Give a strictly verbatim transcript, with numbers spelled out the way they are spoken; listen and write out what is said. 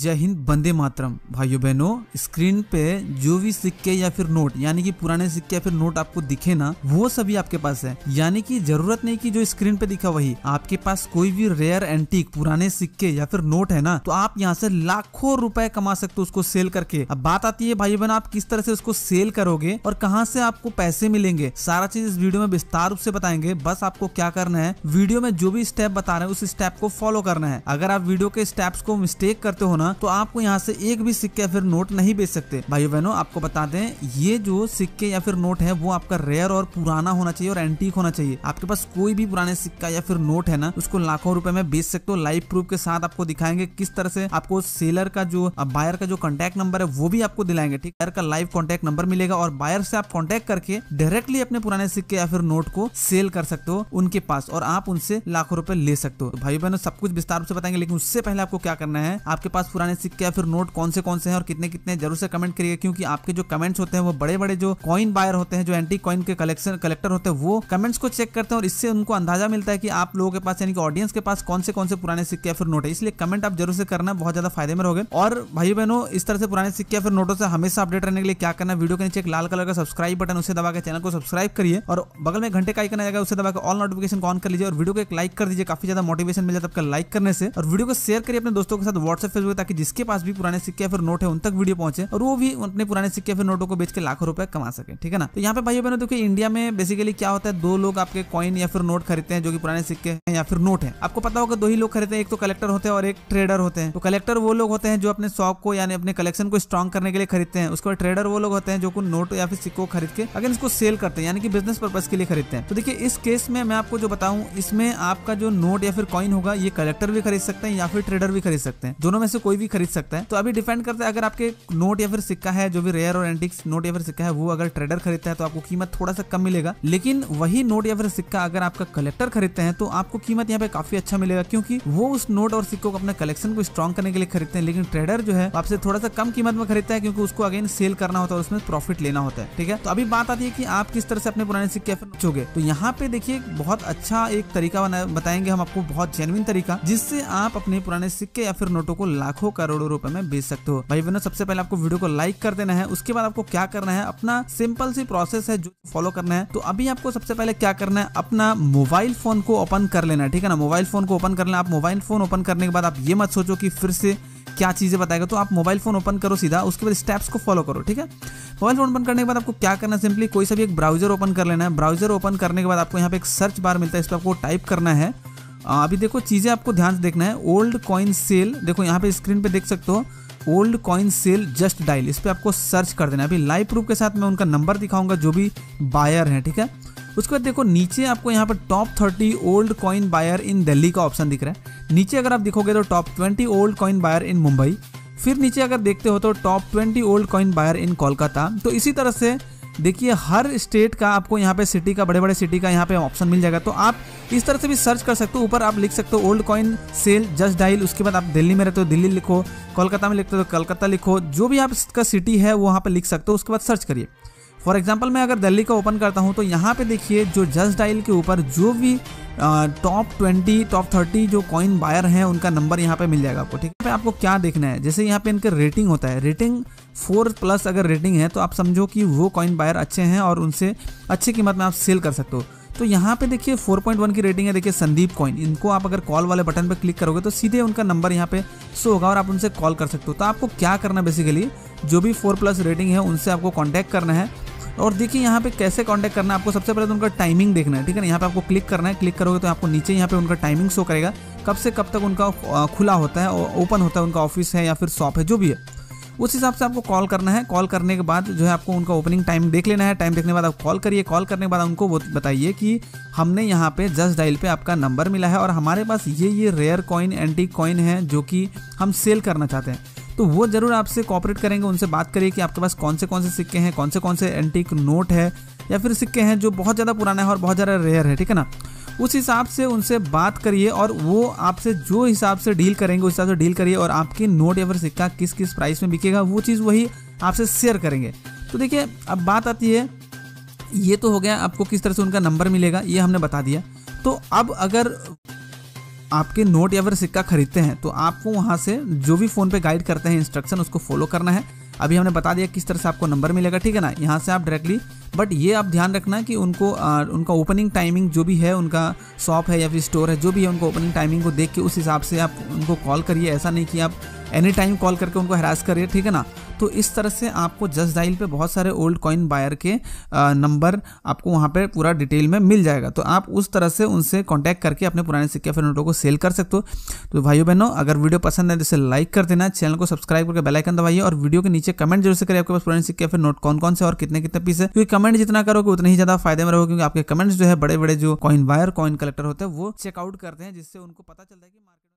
जय हिंद, बंदे मातरम। भाइयों बहनों, स्क्रीन पे जो भी सिक्के या फिर नोट यानी कि पुराने सिक्के या फिर नोट आपको दिखे ना, वो सभी आपके पास है। यानी कि जरूरत नहीं कि जो स्क्रीन पे दिखा वही आपके पास। कोई भी रेयर एंटीक पुराने सिक्के या फिर नोट है ना, तो आप यहाँ से लाखों रुपए कमा सकते हो उसको सेल करके। अब बात आती है भाइयों बहनों, आप किस तरह से उसको सेल करोगे और कहाँ से आपको पैसे मिलेंगे, सारा चीज इस वीडियो में विस्तार रूप से बताएंगे। बस आपको क्या करना है, वीडियो में जो भी स्टेप बता रहे हैं उस स्टेप को फॉलो करना है। अगर आप वीडियो के स्टेप्स को मिस्टेक करते हो तो आपको यहाँ से एक भी सिक्के या फिर नोट नहीं बेच सकते। भाइयों बहनों, आपको बता दें, ये जो सिक्के या फिर नोट है वो आपका रेयर और पुराना होना चाहिए और एंटीक होना चाहिए। आपके पास कोई भी पुराने सिक्का या फिर नोट है ना, उसको लाखों रुपए में बेच सकते हो। लाइव प्रूफ के साथ आपको दिखाएंगे किस तरह से। आपको सेलर का जो बायर का जो कॉन्टैक्ट नंबर है वो भी आपको दिलाएंगे। ठीक, बायर का लाइव कॉन्टैक्ट नंबर मिलेगा और बायर से आप कॉन्टैक्ट करके डायरेक्टली अपने पुराने सिक्के या फिर नोट को सेल कर सकते हो उनके पास और आप उनसे लाखों रुपए ले सकते हो। भाई बहनों, सब कुछ विस्तार रूप से बताएंगे, लेकिन उससे पहले आपको क्या करना है, आपके पास पुराने सिक्के या फिर नोट कौन से कौन से हैं और कितने कितने, जरूर से कमेंट करिए। क्योंकि आपके जो कमेंट्स होते हैं वो बड़े बड़े जो कॉइन बायर होते हैं, जो एंटी कॉइन के कलेक्शन कलेक्टर होते हैं, वो कमेंट्स को चेक करते हैं और इससे उनको अंदाजा मिलता है कि आप लोगों के पास यानी कि ऑडियंस के पास कौन से कौन से पुराने सिक्के या फिर नोट है। इसलिए कमेंट आप जरूर से करना, बहुत ज्यादा फायदे में रहोगे। और भाई बहनों, इस तरह से पुराने सिक्के या फिर नोटों से हमेशा अपडेट रहने के लिए क्या करना है, वीडियो के नीचे एक लाल कलर का सब्सक्राइब बटन, उसे दबाकर चैनल को सब्सक्राइब करिए और बगल में घंटे का आइकन आ जाएगा, उसे दबाकर ऑल नोटिफिकेशन ऑन कर लीजिए और वीडियो को एक लाइक कर दीजिए। काफी ज्यादा मोटिवेशन मिल जाता है आपका लाइक करने से। और वीडियो को शेयर करिए अपने दोस्तों के साथ व्हाट्सएप, फेसबुक, ताकि जिसके पास भी पुराने सिक्के या फिर नोट है उन तक वीडियो पहुंचे और वो भी अपने पुराने सिक्के या फिर नोटों को बेच के लाखों रुपए कमा सके। ठीक है ना। तो यहाँ पे भाइयों बहनों, देखिए इंडिया में बेसिकली क्या होता है, दो लोग आपके कॉइन या फिर नोट खरीदते हैं जो कि पुराने सिक्के हैं या फिर नोट है। आपको पता होगा दो ही लोग खरीदते हैं, एक तो कलेक्टर होते हैं और एक ट्रेडर होते हैं। तो कलेक्टर वो लोग होते हैं जो अपने शौक को यानी अपने कलेक्शन को स्ट्रॉन्ग करने के लिए खरीदते हैं, उसको ट्रेडर वो लोग होते हैं जो नोट या फिर सिक्कों खरीद के अगर इसको सेल करते हैं यानी कि बिजनेस पर्पज के लिए खरीदते हैं। तो देखिए इस केस में मैं आपको जो बताऊं, इसमें आपका जो नोट या फिर कॉइन होगा ये कलेक्टर भी खरीद सकते हैं या फिर ट्रेडर भी खरीद सकते हैं, दोनों में से कोई भी खरीद सकता है। तो अभी डिपेंड करता है, अगर आपके नोट या फिर सिक्का है, जो भी रेयर और एंटीक नोट या फिर सिक्का है, वो अगर ट्रेडर खरीदता है तो आपको कीमत थोड़ा सा कम मिलेगा। लेकिन वही नोट या फिर सिक्का अगर आपका कलेक्टर खरीदते हैं तो आपको कीमत यहाँ पे काफी अच्छा मिलेगा, क्योंकि वो उस नोट और सिक्कों को अपने कलेक्शन को स्ट्रॉन्ग करने के लिए खरीदते हैं। लेकिन ट्रेडर जो है आपसे थोड़ा सा कम कीमत में खरीदता है, क्योंकि उसको अगेन सेल करना होता है और उसमें प्रॉफिट लेना होता है। ठीक है। तो अभी बात आती है कि आप किस तरह से अपने पुराने सिक्के बेचोगे। तो यहाँ पे देखिए बहुत अच्छा एक तरीका बताएंगे हम आपको, बहुत जेन्युइन तरीका, जिससे आप अपने पुराने सिक्के या फिर नोटों को लाखों करोड़ों रुपए में बेच सकते हो। भाई बहनों, सबसे पहले आपको वीडियो को लाइक कर देना है। उसके बाद आपको क्या करना है, अपना सिंपल सी प्रोसेस है जो फॉलो करना है। तो अभी आपको सबसे पहले क्या करना है, अपना मोबाइल फोन को ओपन कर लेना है। ठीक है ना, मोबाइल फोन को ओपन कर लेना। आप मोबाइल फोन ओपन करने के बाद आप ये मत सोचो कि फिर से क्या चीजें बताएगा, तो आप मोबाइल फोन ओपन करो सीधा, उसके बाद स्टेप्स को फॉलो करो। ठीक है। मोबाइल फोन ओपन करने के बाद आपको क्या करना है, सिंपली कोई सा भी एक ब्राउजर ओपन कर लेना है। ब्राउजर ओपन करने के बाद आपको यहाँ पे एक सर्च बार मिलता है, इस पर आपको टाइप करना है। अभी देखो चीजें आपको ध्यान से देखना है, ओल्ड कॉइन सेल, देखो यहाँ पे स्क्रीन पे देख सकते हो, old coin cell just dial, इस पे आपको सर्च कर देना है। अभी लाइव प्रूफ के साथ मैं उनका नंबर दिखाऊंगा जो भी बायर हैं। ठीक है। उसके बाद देखो नीचे आपको यहाँ पे top thirty old coin buyer in Delhi का ऑप्शन दिख रहा है। नीचे अगर आप देखोगे तो top twenty old coin buyer in Mumbai, फिर नीचे अगर देखते हो तो top twenty old coin buyer in Kolkata. तो इसी तरह से देखिए हर स्टेट का आपको यहाँ पे सिटी का, बड़े बड़े सिटी का यहाँ पे ऑप्शन मिल जाएगा। तो आप इस तरह से भी सर्च कर सकते हो। ऊपर आप लिख सकते हो old coin cell just dial, उसके बाद आप दिल्ली में रहते हो दिल्ली लिखो, कोलकाता में लिखते हो तो कोलकाता लिखो, जो भी आपका सिटी है वो वहाँ पे लिख सकते हो। उसके बाद सर्च करिए। फॉर एग्जाम्पल मैं अगर दिल्ली का ओपन करता हूँ तो यहाँ पे देखिए जो जस्ट डायल के ऊपर जो भी टॉप ट्वेंटी टॉप थर्टी जो कॉइन बायर हैं उनका नंबर यहाँ पे मिल जाएगा आपको। ठीक है। आपको क्या देखना है, जैसे यहाँ पे इनके रेटिंग होता है, रेटिंग फोर प्लस अगर रेटिंग है तो आप समझो कि वो कॉइन बायर अच्छे हैं और उनसे अच्छी कीमत में आप सेल कर सकते हो। तो यहाँ पे देखिए फोर पॉइंट वन की रेटिंग है, देखिए संदीप कॉइन, इनको आप अगर कॉल वाले बटन पर क्लिक करोगे तो सीधे उनका नंबर यहाँ पे शो होगा और आप उनसे कॉल कर सकते हो। तो आपको क्या करना, बेसिकली जो भी फोर प्लस रेटिंग है उनसे आपको कॉन्टैक्ट करना है। और देखिए यहाँ पे कैसे कांटेक्ट करना है, आपको सबसे पहले तो उनका टाइमिंग देखना है। ठीक है ना, यहाँ पे आपको क्लिक करना है। क्लिक करोगे तो आपको नीचे यहाँ पे उनका टाइमिंग शो करेगा, कब से कब तक उनका खुला होता है और ओपन होता है, उनका ऑफिस है या फिर शॉप है, जो भी है उस हिसाब से आपको कॉल करना है। कॉल करने के बाद जो है आपको उनका ओपनिंग टाइम देख लेना है। टाइम देखने के बाद आप कॉल करिए। कॉल करने के बाद उनको वो बताइए कि हमने यहाँ पे जस्ट डायल पे आपका नंबर मिला है और हमारे पास ये ये रेयर कॉइन एंटीक कॉइन है जो कि हम सेल करना चाहते हैं। तो वो जरूर आपसे कॉपरेट करेंगे। उनसे बात करिए कि आपके पास कौन से कौन से सिक्के हैं, कौन से कौन से एंटीक नोट है या फिर सिक्के हैं जो बहुत ज़्यादा पुराना है और बहुत ज़्यादा रेयर है। ठीक है ना, उस हिसाब से उनसे बात करिए और वो आपसे जो हिसाब से डील करेंगे उस हिसाब से डील करिए। और आपकी नोट या फिर सिक्का किस किस प्राइस में बिकेगा वो चीज़ वही आपसे शेयर करेंगे। तो देखिए अब बात आती है, ये तो हो गया आपको किस तरह से उनका नंबर मिलेगा ये हमने बता दिया। तो अब अगर आपके नोट या फिर सिक्का खरीदते हैं तो आपको वहाँ से जो भी फ़ोन पे गाइड करते हैं इंस्ट्रक्शन उसको फॉलो करना है। अभी हमने बता दिया किस तरह से आपको नंबर मिलेगा, ठीक है ना। यहाँ से आप डायरेक्टली, बट ये आप ध्यान रखना कि उनको आ, उनका ओपनिंग टाइमिंग जो भी है, उनका शॉप है या फिर स्टोर है, जो भी है, उनको ओपनिंग टाइमिंग को देख के उस हिसाब से आप उनको कॉल करिए। ऐसा नहीं कि आप एनी टाइम कॉल करके उनको हैरास करिए, ठीक है ना। तो इस तरह से आपको जस्ट डायल पे बहुत सारे ओल्ड कॉइन बायर के नंबर आपको वहाँ पे पूरा डिटेल में मिल जाएगा। तो आप उस तरह से उनसे कांटेक्ट करके अपने पुराने सिक्के या फिर नोटों को सेल कर सकते हो। तो भाइयों बहनों, अगर वीडियो पसंद है तो इसे लाइक कर देना, चैनल को सब्सक्राइब करके बेल आइकन दबाइए और वीडियो के नीचे कमेंट जरूर से करिए आपके पास पुराने सिक्के या फिर नोट कौन कौन से और कितने कितने पीस है, क्योंकि कमेंट जितना करोगे उतने ही ज़्यादा फायदे में रहोगे, क्योंकि आपके कमेंट्स जो है बड़े बड़े जो कॉइन बायर कॉइन कलेक्टर होते हैं वो चेकआउट करते हैं, जिससे उनको पता चलता है कि मार्केट